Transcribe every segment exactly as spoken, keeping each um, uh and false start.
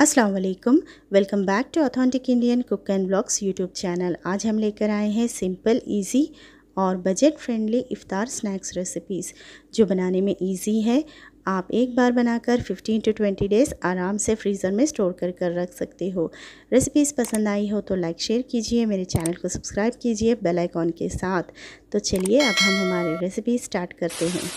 अस्सलाम वालेकुम, welcome back to authentic Indian cook and vlogs YouTube channel. आज हम लेकर आए हैं सिंपल, इजी और बजट फ्रेंडली इफ्तार स्नैक्स रेसिपीज़ जो बनाने में इजी है। आप एक बार बनाकर पंद्रह टू बीस डेज़ आराम से फ्रीज़र में स्टोर कर कर रख सकते हो। रेसिपीज़ पसंद आई हो तो लाइक शेयर कीजिए, मेरे चैनल को सब्सक्राइब कीजिए बेल आइकॉन के साथ। तो चलिए अब हम हमारी रेसिपी स्टार्ट करते हैं।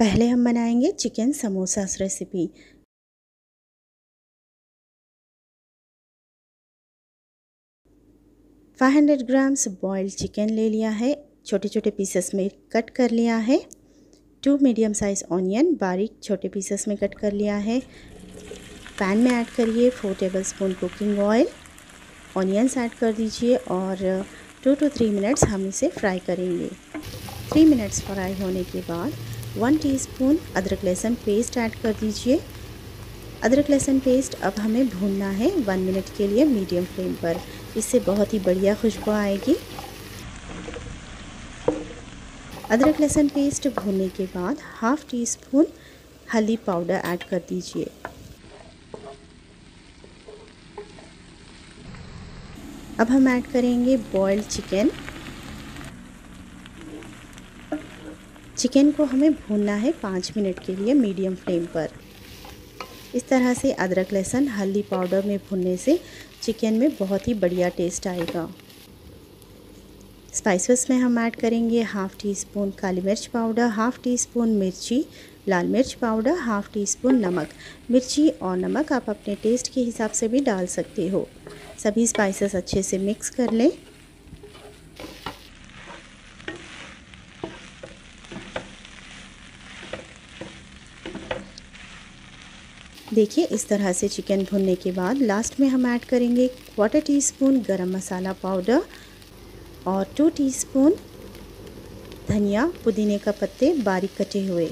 पहले हम बनाएंगे चिकन समोसा रेसिपी। पाँच सौ ग्राम्स बॉइल्ड चिकन ले लिया है, छोटे छोटे पीसेस में कट कर लिया है। टू मीडियम साइज़ ऑनियन बारीक छोटे पीसेस में कट कर लिया है। पैन में ऐड करिए four tablespoon cooking oil, onions add कर दीजिए और टू टू थ्री मिनट्स हम इसे फ्राई करेंगे। थ्री मिनट्स फ्राई होने के बाद वन टीस्पून अदरक लहसुन पेस्ट ऐड कर दीजिए। अदरक लहसुन पेस्ट अब हमें भूनना है वन मिनट के लिए मीडियम फ्लेम पर। इससे बहुत ही बढ़िया खुशबू आएगी। अदरक लहसुन पेस्ट भूनने के बाद हाफ़ टी स्पून हल्दी पाउडर ऐड कर दीजिए। अब हम ऐड करेंगे बॉइल्ड चिकन। चिकन को हमें भूनना है पाँच मिनट के लिए मीडियम फ्लेम पर। इस तरह से अदरक लहसुन हल्दी पाउडर में भूनने से चिकन में बहुत ही बढ़िया टेस्ट आएगा। स्पाइसेस में हम ऐड करेंगे हाफ़ टी स्पून काली मिर्च पाउडर, हाफ़ टी स्पून मिर्ची, लाल मिर्च पाउडर, हाफ़ टी स्पून नमक। मिर्ची और नमक आप अपने टेस्ट के हिसाब से भी डाल सकते हो। सभी स्पाइसेस अच्छे से मिक्स कर लें। देखिए इस तरह से चिकन भुनने के बाद लास्ट में हम ऐड करेंगे क्वार्टर टी स्पून गरम मसाला पाउडर और टू टीस्पून धनिया पुदीने का पत्ते बारीक कटे हुए।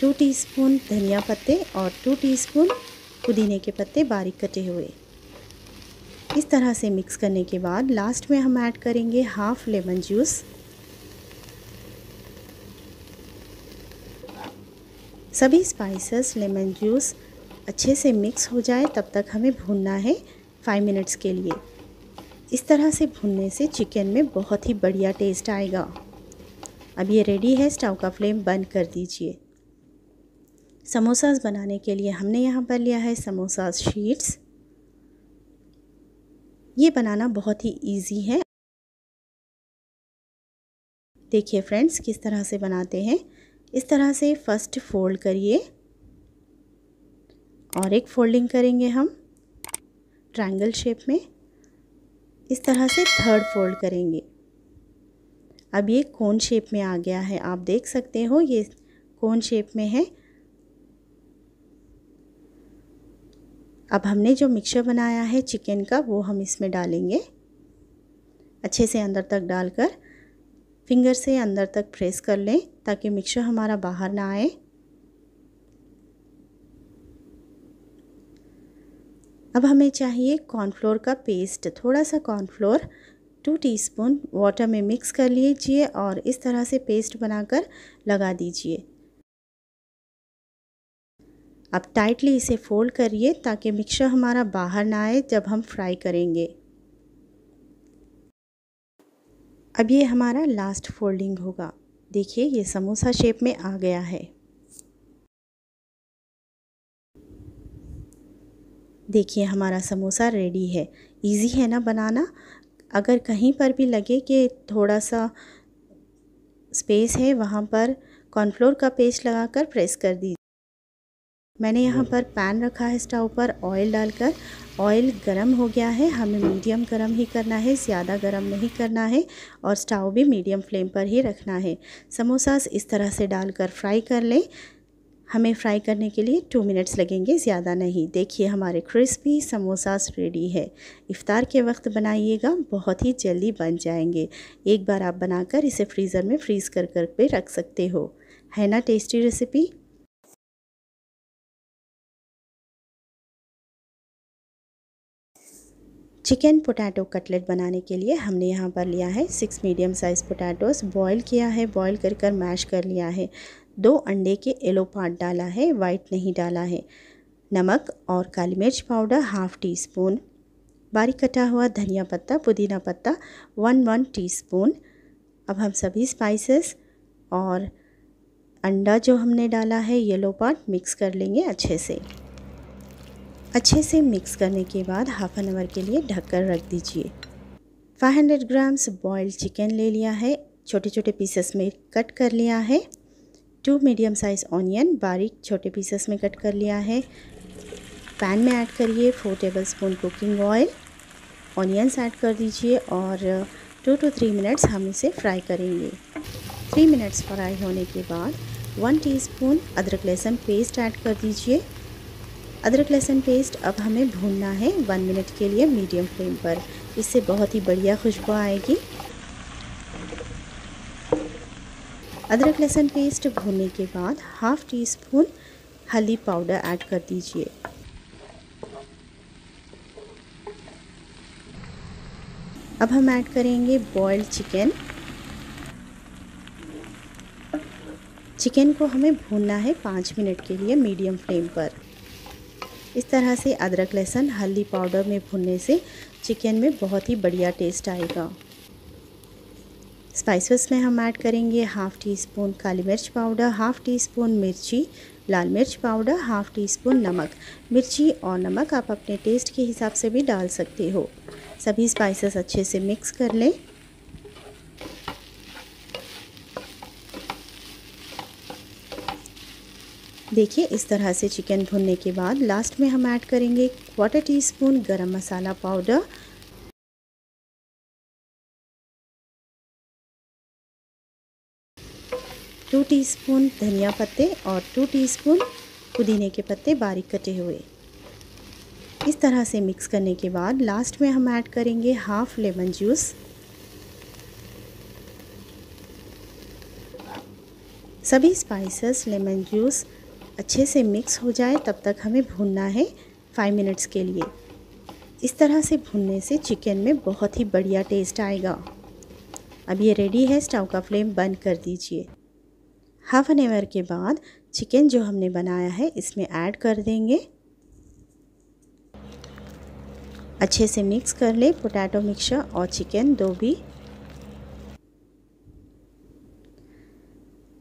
टू टीस्पून धनिया पत्ते और टू टीस्पून पुदीने के पत्ते बारीक कटे हुए। इस तरह से मिक्स करने के बाद लास्ट में हम ऐड करेंगे हाफ़ लेमन जूस। सभी स्पाइसेस लेमन जूस अच्छे से मिक्स हो जाए तब तक हमें भूनना है फाइव मिनट्स के लिए। इस तरह से भूनने से चिकन में बहुत ही बढ़िया टेस्ट आएगा। अब ये रेडी है, स्टव का फ्लेम बंद कर दीजिए। समोसास बनाने के लिए हमने यहाँ पर लिया है समोसास शीट्स। ये बनाना बहुत ही इजी है। देखिए फ्रेंड्स किस तरह से बनाते हैं। इस तरह से फर्स्ट फोल्ड करिए और एक फोल्डिंग करेंगे हम ट्रायंगल शेप में। इस तरह से थर्ड फोल्ड करेंगे। अब ये कोन शेप में आ गया है, आप देख सकते हो ये कोन शेप में है। अब हमने जो मिक्सचर बनाया है चिकन का वो हम इसमें डालेंगे। अच्छे से अंदर तक डालकर फिंगर से अंदर तक प्रेस कर लें ताकि मिक्सचर हमारा बाहर ना आए। अब हमें चाहिए कॉर्नफ्लोर का पेस्ट। थोड़ा सा कॉर्नफ्लोर टू टीस्पून वाटर में मिक्स कर लीजिए और इस तरह से पेस्ट बनाकर लगा दीजिए। अब टाइटली इसे फोल्ड करिए ताकि मिक्सचर हमारा बाहर ना आए जब हम फ्राई करेंगे। अब ये हमारा लास्ट फोल्डिंग होगा। देखिए ये समोसा शेप में आ गया है। देखिए हमारा समोसा रेडी है। इजी है ना बनाना। अगर कहीं पर भी लगे कि थोड़ा सा स्पेस है वहाँ पर कॉर्नफ्लोर का पेस्ट लगाकर प्रेस कर दीजिए। मैंने यहाँ पर पैन रखा है स्टव पर, ऑयल डालकर। ऑयल गरम हो गया है, हमें मीडियम गरम ही करना है, ज़्यादा गरम नहीं करना है और स्टव भी मीडियम फ्लेम पर ही रखना है। समोसास इस तरह से डालकर फ्राई कर लें। हमें फ्राई करने के लिए टू मिनट्स लगेंगे, ज़्यादा नहीं। देखिए हमारे क्रिस्पी समोसास रेडी है। इफ्तार के वक्त बनाइएगा, बहुत ही जल्दी बन जाएंगे। एक बार आप बनाकर इसे फ्रीज़र में फ्रीज़ कर कर पे रख सकते हो। है ना tasty recipe. Chicken potato cutlet बनाने के लिए हमने यहाँ पर लिया है six medium size potatoes. Boil किया है, बॉईल कर कर मैश कर लिया है। दो अंडे के येलो पार्ट डाला है, वाइट नहीं डाला है। नमक और काली मिर्च पाउडर हाफ़ टी स्पून, बारीक कटा हुआ धनिया पत्ता, पुदीना पत्ता वन वन टीस्पून। अब हम सभी स्पाइसेस और अंडा जो हमने डाला है येलो पार्ट मिक्स कर लेंगे अच्छे से। अच्छे से मिक्स करने के बाद हाफ एन आवर के लिए ढककर रख दीजिए। पाँच सौ ग्राम्स बॉइल्ड चिकन ले लिया है, छोटे छोटे पीसेस में कट कर लिया है। टू मीडियम साइज़ ऑनियन बारीक छोटे पीसेस में कट कर लिया है। पैन में ऐड करिए four tablespoon cooking oil, onions add कर दीजिए और टू टू थ्री मिनट्स हम इसे फ्राई करेंगे। थ्री मिनट्स फ्राई होने के बाद वन टीस्पून अदरक लहसुन पेस्ट ऐड कर दीजिए। अदरक लहसुन पेस्ट अब हमें भूनना है वन मिनट के लिए मीडियम फ्लेम पर, इससे बहुत ही बढ़िया खुशबू आएगी। अदरक लहसुन पेस्ट भूनने के बाद हाफ़ टी स्पून हल्दी पाउडर ऐड कर दीजिए। अब हम ऐड करेंगे बॉइल्ड चिकन। चिकन को हमें भूनना है पाँच मिनट के लिए मीडियम फ्लेम पर। इस तरह से अदरक लहसुन हल्दी पाउडर में भूनने से चिकन में बहुत ही बढ़िया टेस्ट आएगा। स्पाइसेस में हम ऐड करेंगे हाफ़ टी स्पून काली मिर्च पाउडर, हाफ़ टी स्पून मिर्ची, लाल मिर्च पाउडर, हाफ़ टी स्पून नमक। मिर्ची और नमक आप अपने टेस्ट के हिसाब से भी डाल सकते हो। सभी स्पाइसेस अच्छे से मिक्स कर लें। देखिए इस तरह से चिकन भुनने के बाद लास्ट में हम ऐड करेंगे क्वार्टर टी स्पून गरम मसाला पाउडर। टू टीस्पून धनिया पत्ते और टू टीस्पून पुदीने के पत्ते बारीक कटे हुए। इस तरह से मिक्स करने के बाद लास्ट में हम ऐड करेंगे हाफ लेमन जूस। सभी स्पाइसेस लेमन जूस अच्छे से मिक्स हो जाए तब तक हमें भूनना है फाइव मिनट्स के लिए। इस तरह से भूनने से चिकन में बहुत ही बढ़िया टेस्ट आएगा। अब ये रेडी है, स्टव का फ्लेम बंद कर दीजिए। हाफ एन आवर के बाद चिकन जो हमने बनाया है इसमें ऐड कर देंगे। अच्छे से मिक्स कर ले पोटैटो मिक्सचर और चिकन दो भी।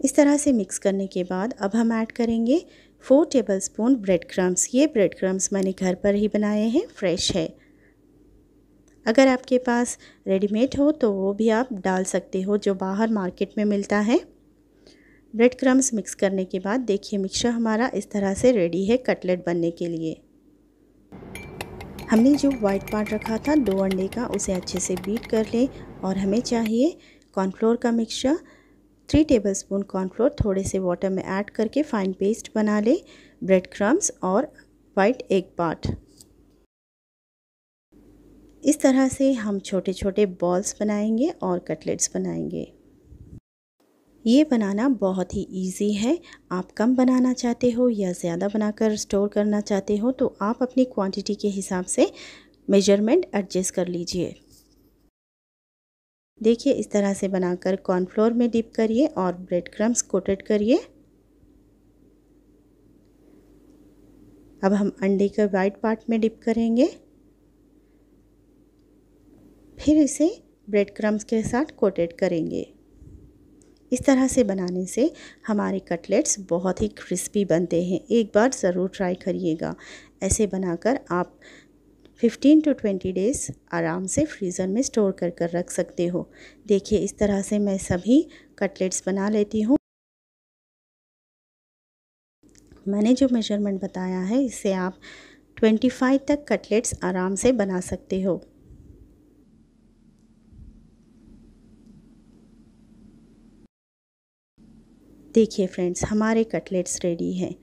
इस तरह से मिक्स करने के बाद अब हम ऐड करेंगे फोर टेबलस्पून ब्रेड क्रम्स। ये ब्रेड क्रम्स मैंने घर पर ही बनाए हैं, फ्रेश है। अगर आपके पास रेडीमेड हो तो वो भी आप डाल सकते हो जो बाहर मार्केट में मिलता है। ब्रेड क्रम्स मिक्स करने के बाद देखिए मिक्सचर हमारा इस तरह से रेडी है कटलेट बनने के लिए। हमने जो वाइट पार्ट रखा था दो अंडे का उसे अच्छे से बीट कर लें और हमें चाहिए कॉर्नफ्लोर का मिक्सचर। थ्री टेबलस्पून कॉर्नफ्लोर थोड़े से वाटर में ऐड करके फाइन पेस्ट बना लें। ब्रेड क्रम्स और वाइट एग पार्ट इस तरह से हम छोटे छोटे बॉल्स बनाएंगे और कटलेट्स बनाएंगे। ये बनाना बहुत ही इजी है। आप कम बनाना चाहते हो या ज़्यादा बनाकर स्टोर करना चाहते हो तो आप अपनी क्वांटिटी के हिसाब से मेजरमेंट एडजस्ट कर लीजिए। देखिए इस तरह से बनाकर कॉर्नफ्लोर में डिप करिए और ब्रेड क्रम्स कोटेड करिए। अब हम अंडे के वाइट पार्ट में डिप करेंगे, फिर इसे ब्रेड क्रम्स के साथ कोटेड करेंगे। इस तरह से बनाने से हमारे कटलेट्स बहुत ही क्रिस्पी बनते हैं। एक बार ज़रूर ट्राई करिएगा। ऐसे बनाकर आप फिफ्टीन टू ट्वेंटी डेज़ आराम से फ्रीज़र में स्टोर कर कर रख सकते हो। देखिए इस तरह से मैं सभी कटलेट्स बना लेती हूँ। मैंने जो मेजरमेंट बताया है इससे आप पच्चीस तक कटलेट्स आराम से बना सकते हो। देखिए फ्रेंड्स हमारे कटलेट्स रेडी हैं।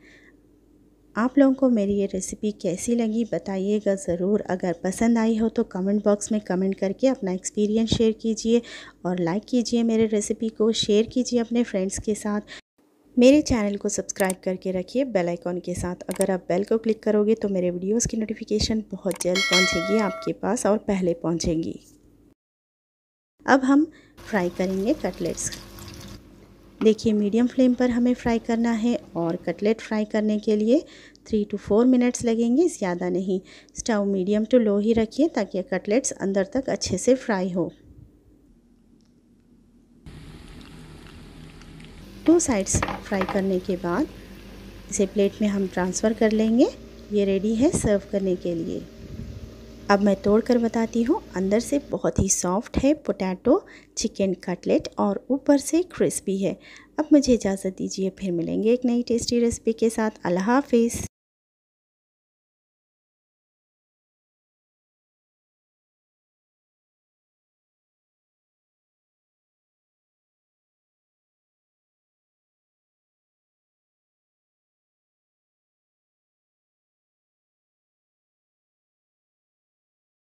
आप लोगों को मेरी ये रेसिपी कैसी लगी बताइएगा ज़रूर। अगर पसंद आई हो तो कमेंट बॉक्स में कमेंट करके अपना एक्सपीरियंस शेयर कीजिए और लाइक कीजिए मेरे रेसिपी को, शेयर कीजिए अपने फ्रेंड्स के साथ। मेरे चैनल को सब्सक्राइब करके रखिए बेल आइकॉन के साथ। अगर आप बेल को क्लिक करोगे तो मेरे वीडियोस की नोटिफिकेशन बहुत जल्द पहुँचेगी आपके पास और पहले पहुँचेंगी। अब हम फ्राई करेंगे कटलेट्स। देखिए मीडियम फ्लेम पर हमें फ्राई करना है और कटलेट फ्राई करने के लिए थ्री टू फोर मिनट्स लगेंगे, ज़्यादा नहीं। स्टव मीडियम टू लो ही रखिए ताकि कटलेट्स अंदर तक अच्छे से फ्राई हो। टू साइड्स फ्राई करने के बाद इसे प्लेट में हम ट्रांसफ़र कर लेंगे। ये रेडी है सर्व करने के लिए। अब मैं तोड़ कर बताती हूँ, अंदर से बहुत ही सॉफ्ट है पोटैटो चिकन कटलेट और ऊपर से क्रिस्पी है। अब मुझे इजाज़त दीजिए, फिर मिलेंगे एक नई टेस्टी रेसिपी के साथ। अल्लाह हाफिज़।